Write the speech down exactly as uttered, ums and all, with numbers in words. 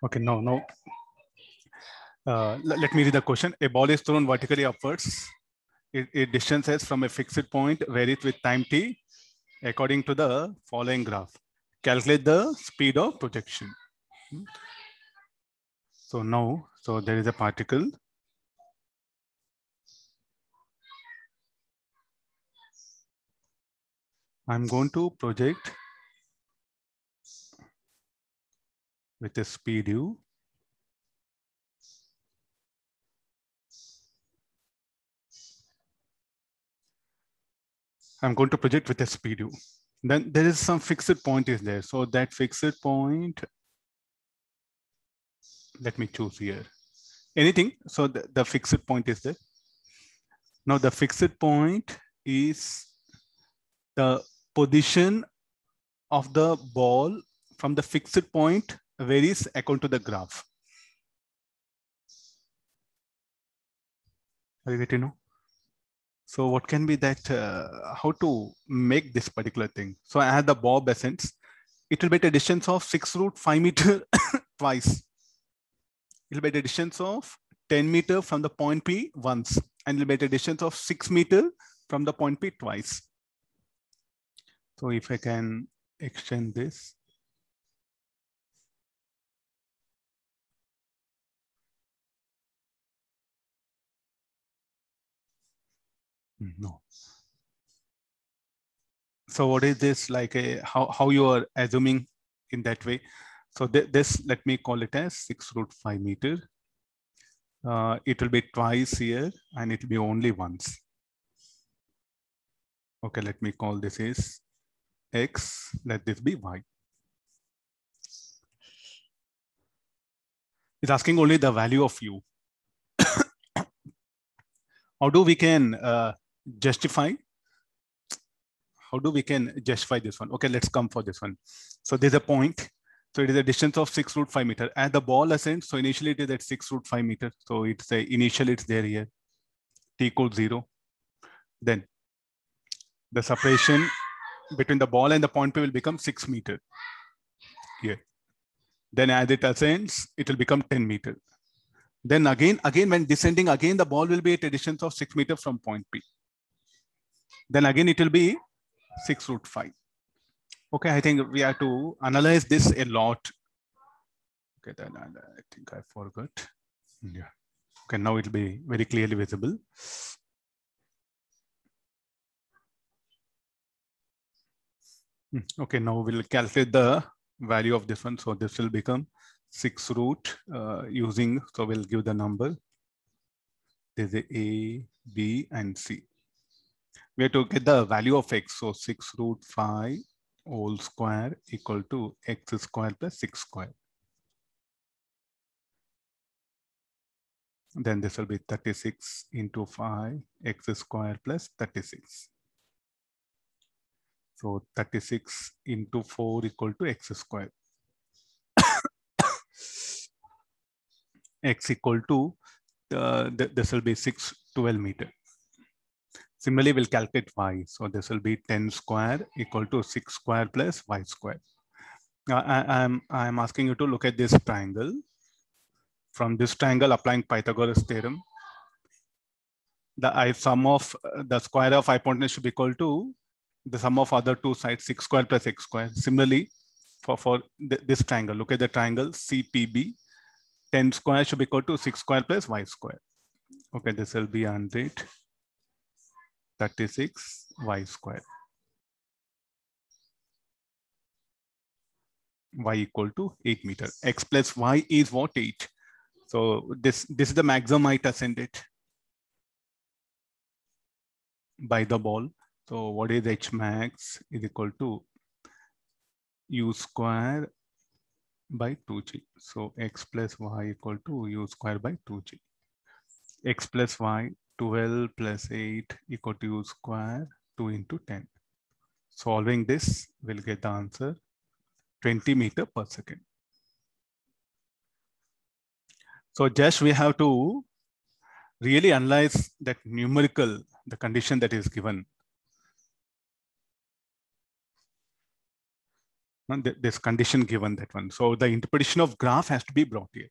Okay, no, no. Uh, let me read the question. A ball is thrown vertically upwards. It, it distances from a fixed point, varies with time t, according to the following graph. Calculate the speed of projection. So now, so there is a particle. I'm going to project with a speed u. I'm going to project with a speed u. Then there is some fixed point is there. So that fixed point, let me choose here. Anything, so the, the fixed point is there. Now the fixed point is the position of the ball from the fixed point varies according to the graph. Are you getting it? So what can be that, uh, how to make this particular thing? So I had the ball ascends. It will be at a distance of six root five meter twice. It will be at a distance of ten meter from the point P once. And it will be at a distance of six meter from the point P twice. So if I can extend this. No. So what is this like? A, how how you are assuming in that way? So th this let me call it as six root five meter. Uh, it will be twice here, and it will be only once. Okay, let me call this is x. Let this be y. It's asking only the value of u. How do we can uh, justify? How do we can justify this one? Okay, let's come for this one. So there's a point. So it is a distance of six root five meter. As the ball ascends, so initially it is at six root five meter. So it's a initial, it's there here. T equals zero. Then the separation between the ball and the point P will become six meter here. Then as it ascends, it will become ten meter. Then again, again, when descending, again, the ball will be at a distance of six meter from point P. Then again, it will be six root five. Okay, I think we have to analyze this a lot. Okay, then I, I think I forgot. Yeah. Okay, now it'll be very clearly visible. Okay, now we'll calculate the value of this one. So this will become six root uh, using, so we'll give the number. There's a A, B, and C. We have to get the value of x. So six root five whole square equal to x square plus six square. Then this will be thirty-six into five, x square plus thirty-six. So thirty-six into four equal to x square. X equal to, uh, th this will be six twelve meter. Similarly, we'll calculate y. So this will be ten square equal to six square plus y square. Now I am I am asking you to look at this triangle. From this triangle, applying Pythagoras theorem, the I sum of uh, the square of I point should be equal to the sum of other two sides, six square plus x square. Similarly, for, for th this triangle, look at the triangle C P B. ten square should be equal to six square plus y square. Okay, this will be one hundred, thirty-six, y square. Y equal to eight meter. X plus y is what? eight. So this, this is the maximum height ascended by the ball. So what is h max is equal to u square by two g. So x plus y equal to u square by two g. X plus y, twelve plus eight equal to u square, two into ten. Solving this, we'll get the answer twenty meter per second. So just we have to really analyze that numerical, the condition that is given. There's condition given that one. So the interpretation of graph has to be brought here.